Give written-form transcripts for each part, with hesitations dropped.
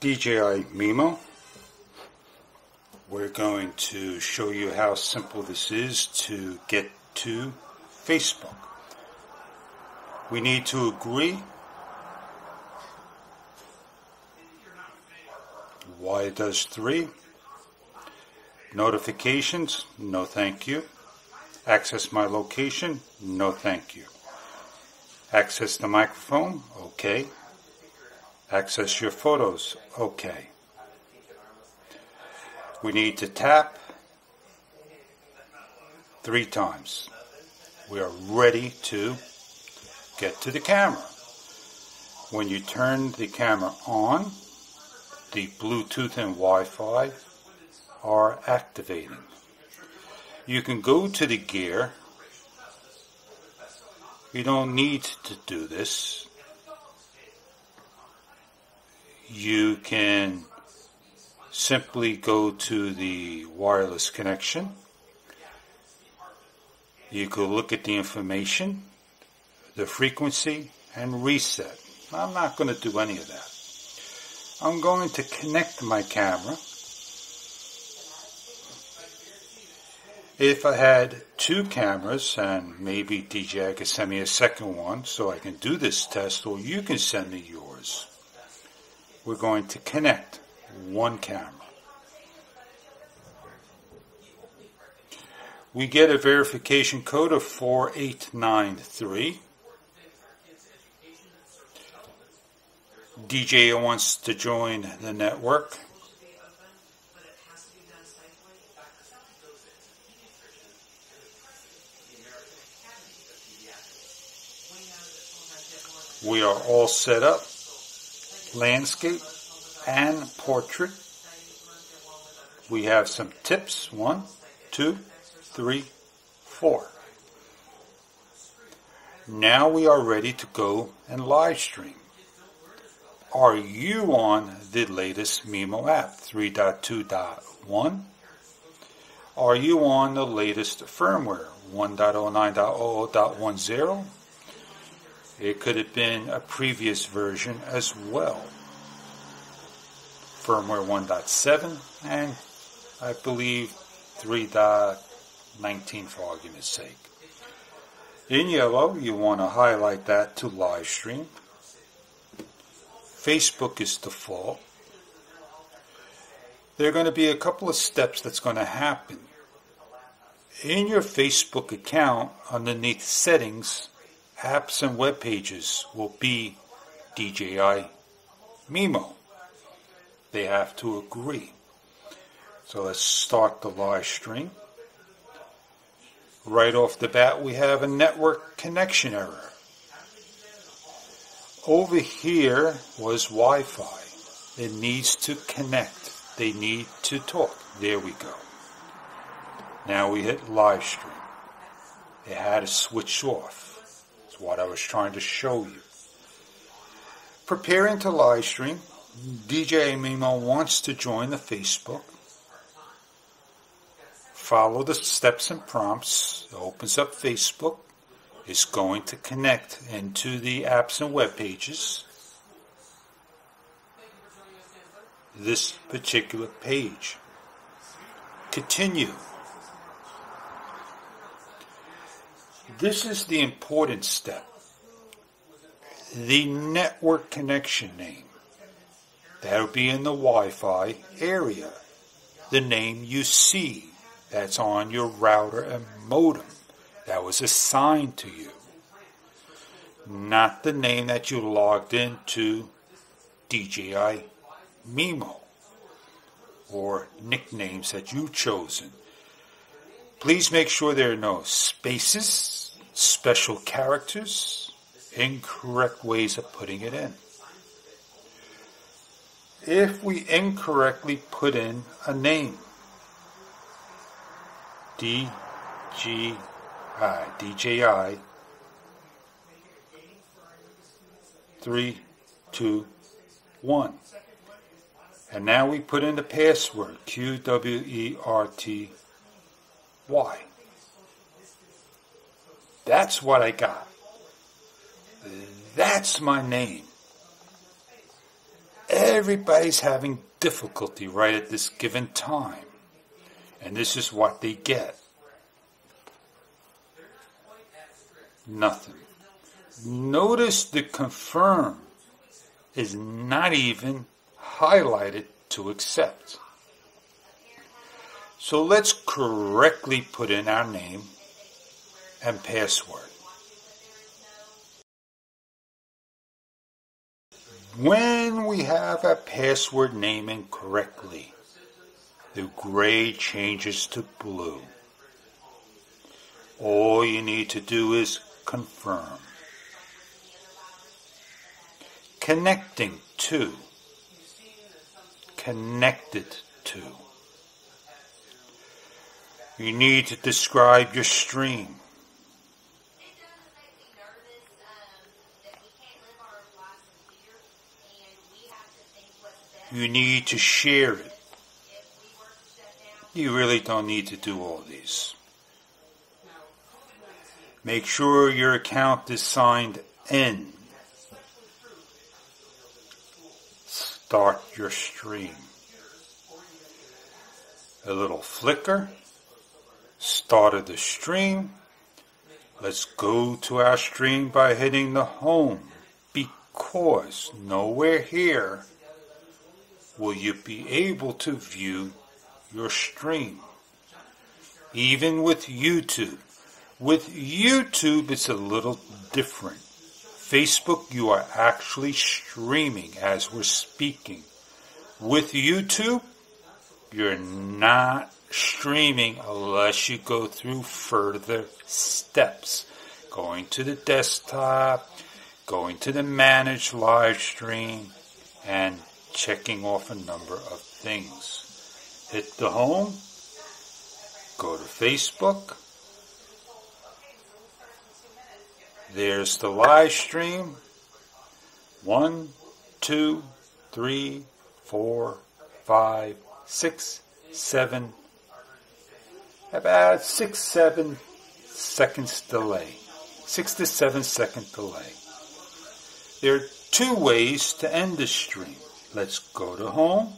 DJI Mimo. We're going to show you how simple this is to get to Facebook. We need to agree why does 3 notifications, no thank you. Access my location, no thank you. Access the microphone, okay. Access your photos, okay. We need to tap 3 times. We are ready to get to the camera. When you turn the camera on, the Bluetooth and Wi-Fi are activating. You can go to the gear. You don't need to do this. You can simply go to the wireless connection. You could look at the information, the frequency, and reset. I'm not going to do any of that. I'm going to connect my camera. If I had 2 cameras, and maybe DJI could send me a second one so I can do this test, or you can send me yours. We're going to connect 1 camera. We get a verification code of 4893. DJI wants to join the network. We are all set up, landscape and portrait. We have some tips, 1, 2, 3, 4. Now we are ready to go and live stream. Are you on the latest Mimo app, 3.2.1? Are you on the latest firmware, 1.09.00.10? It could have been a previous version as well. Firmware 1.7 and I believe 3.19 for argument's sake. In yellow, you want to highlight that to live stream. Facebook is default. There are going to be a couple of steps that's going to happen. In your Facebook account, underneath settings, apps and web pages will be DJI Mimo. They have to agree. So let's start the live stream. Right off the bat, we have a network connection error. Over here was Wi-Fi. It needs to connect. They need to talk. There we go. Now we hit live stream. It had to switch off. What I was trying to show you. Preparing to live stream, DJI Mimo wants to join the Facebook. Follow the steps and prompts. It opens up Facebook. It's going to connect into the apps and web pages. This particular page. Continue. This is the important step. The network connection name. That'll be in the Wi-Fi area. The name you see. That's on your router and modem. That was assigned to you. Not the name that you logged into DJI Mimo. Or nicknames that you've chosen. Please make sure there are no spaces, special characters, incorrect ways of putting it in. If we incorrectly put in a name, DJI 321, and now we put in the password QWERTY. That's what I got. That's my name. everybody's having difficulty right at this given time. And this is what they get. Nothing. Notice the confirm is not even highlighted to accept. So let's correctly put in our name and password. When we have our password name in correctly, the gray changes to blue. All you need to do is confirm. Connecting to. Connected to. You need to describe your stream. You need to share it. You really don't need to do all these. Make sure your account is signed in. Start your stream. A little flicker. Started the stream. Let's go to our stream by hitting the home, because nowhere here will you be able to view your stream. Even with YouTube. With YouTube, it's a little different. Facebook, you are actually streaming as we're speaking. With YouTube, you're not streaming unless you go through further steps. Going to the desktop, going to the manage live stream, and checking off a number of things. Hit the home, go to Facebook. There's the live stream. 1, 2, 3, 4, 5, 6, 7. About 6-7 seconds delay. 6 to 7 second delay. There are two ways to end the stream. Let's go to home.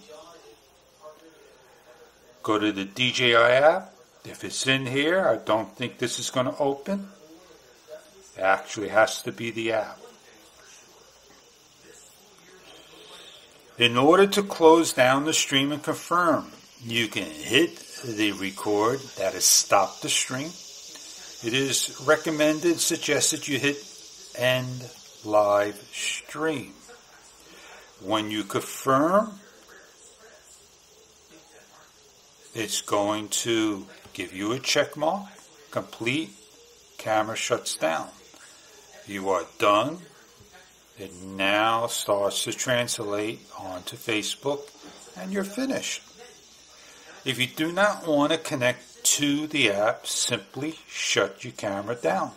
Go to the DJI app. If it's in here, I don't think this is going to open. It actually has to be the app. In order to close down the stream and confirm, you can hit the record, that is stop the stream. It is recommended, suggested you hit end live stream. When you confirm, it's going to give you a check mark, complete, camera shuts down. You are done. It now starts to translate onto Facebook and you're finished. If you do not want to connect to the app, simply shut your camera down.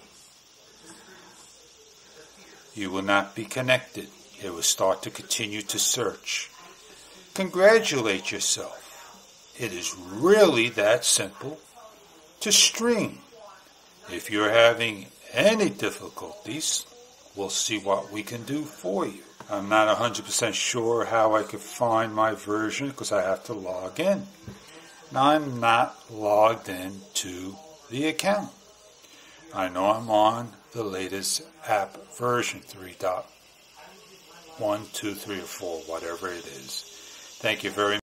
You will not be connected. It will start to continue to search. Congratulate yourself. It is really that simple to stream. If you're having any difficulties, we'll see what we can do for you. I'm not 100% sure how I could find my version because I have to log in. Now, I'm not logged in to the account. I know I'm on the latest app version 3.1, 2, 3, or 4, whatever it is. Thank you very much.